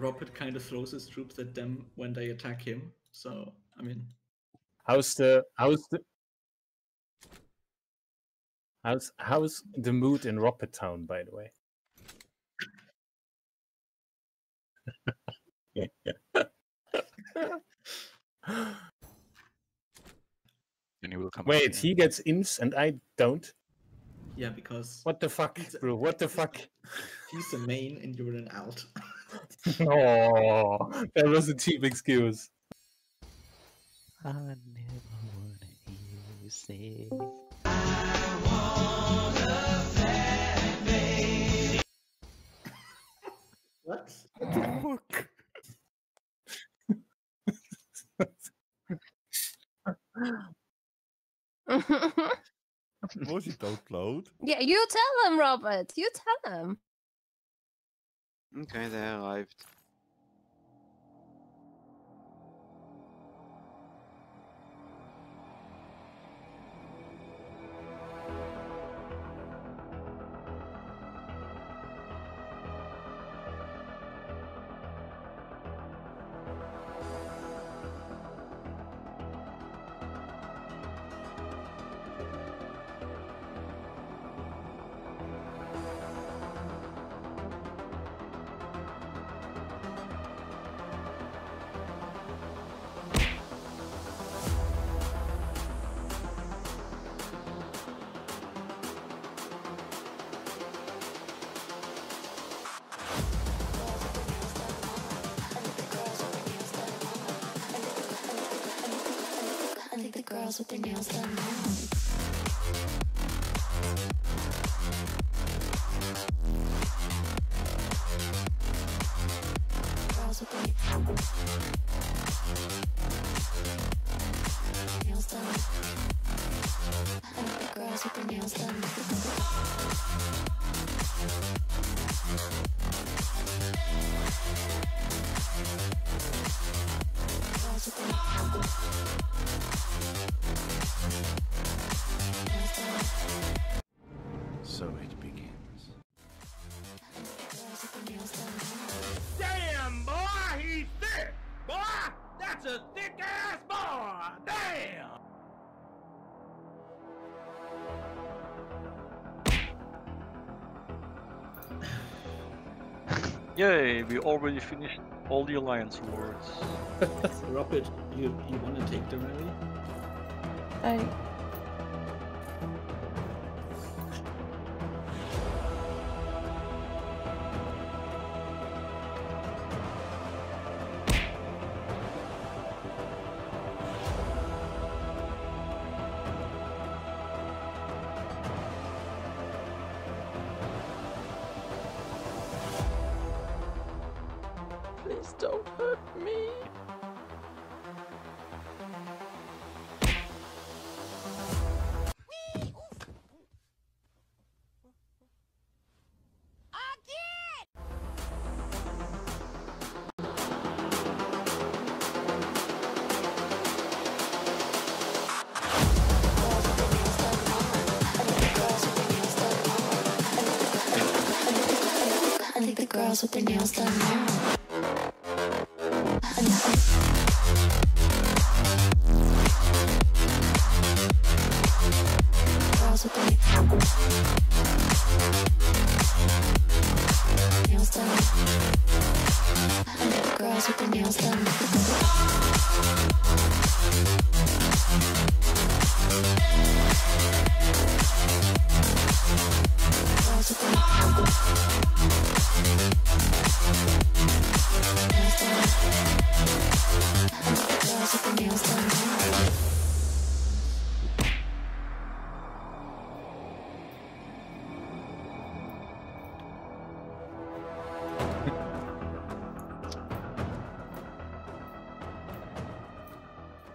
Roppet kind of throws his troops at them when they attack him. So I mean, how's the mood in Roppetown, by the way? Then he will come. Wait, he gets ints and I don't. Yeah, because what the fuck, bro? What the fuck? He's the main, and you're an out. Oh, that was a cheap excuse. I never wanna hear you say. I want a fan base. What? What the fuck? Was it download? Yeah, you tell them, Robert. You tell them. Okay, they arrived. With their nails done now. Yay, we already finished all the Alliance Awards. So, Roppet, you want to take them, really? Girls with their nails done now. Girls with their nails done. Girls with their nails done. Girls with their nails done.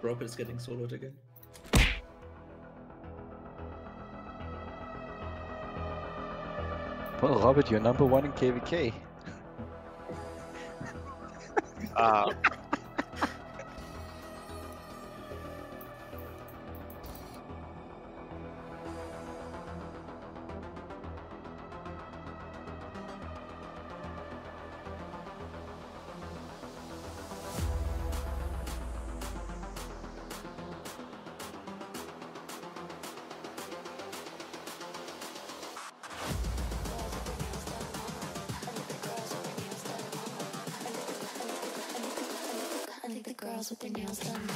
Robert is getting soloed again. Well, Robert, you're number one in KVK. girls with their nails done now.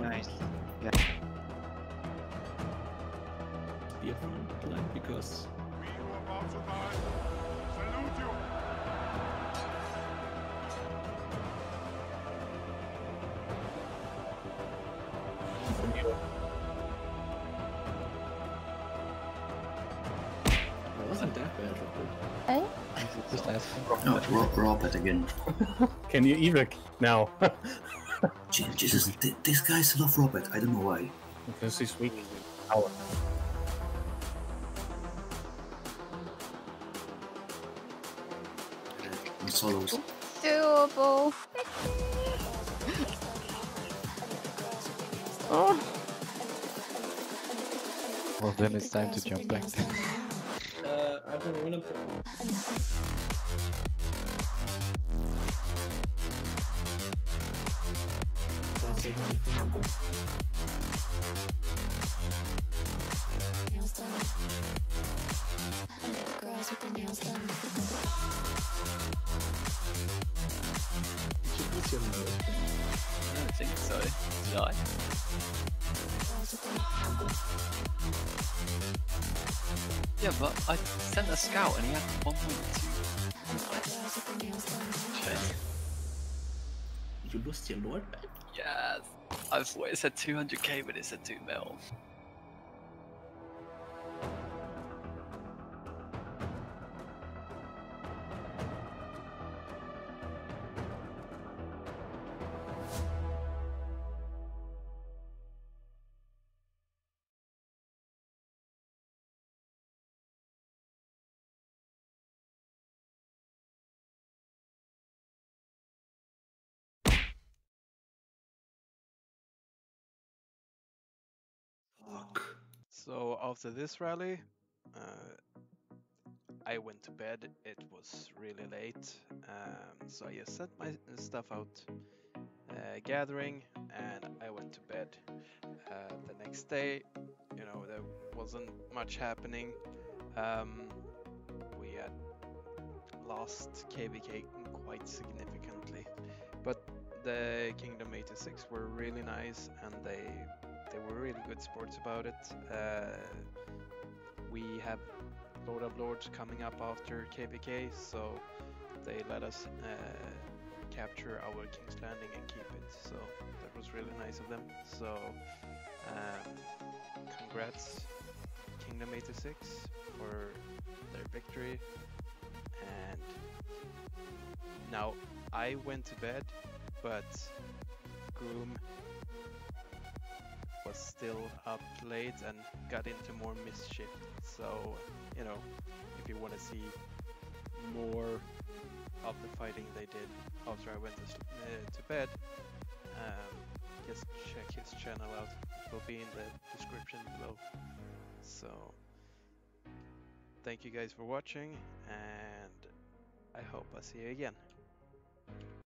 Nice. Yeah. Be a front line because we are about to die. Salute you. It wasn't that bad, Roppet. Hey? Just ask. No, Roppet again. Can you evic now? Jesus, this guy's love Roppet, I don't know why. Because he's weak. Power. And solos. Doable. Oh. Well, then it's time to jump back. I don't wanna Yeah, but I sent a scout and he had 1.2. Okay. You lost your lord back? Yes. I thought it said 200k, but it said 2 mil. So after this rally, I went to bed. It was really late, so I sent my stuff out gathering, and I went to bed. The next day, you know, there wasn't much happening. We had lost KVK quite significantly, but the Kingdom 86 were really nice, and they were really good sports about it. We have Lord of Lords coming up after KVK, so they let us capture our King's Landing and keep it. So that was really nice of them. So congrats Kingdom 86 for their victory. And now I went to bed, but Groom was still up late and got into more mischief. So, you know, if you want to see more of the fighting they did after I went to bed, just check his channel out. It will be in the description below. So, thank you guys for watching, and I hope I see you again.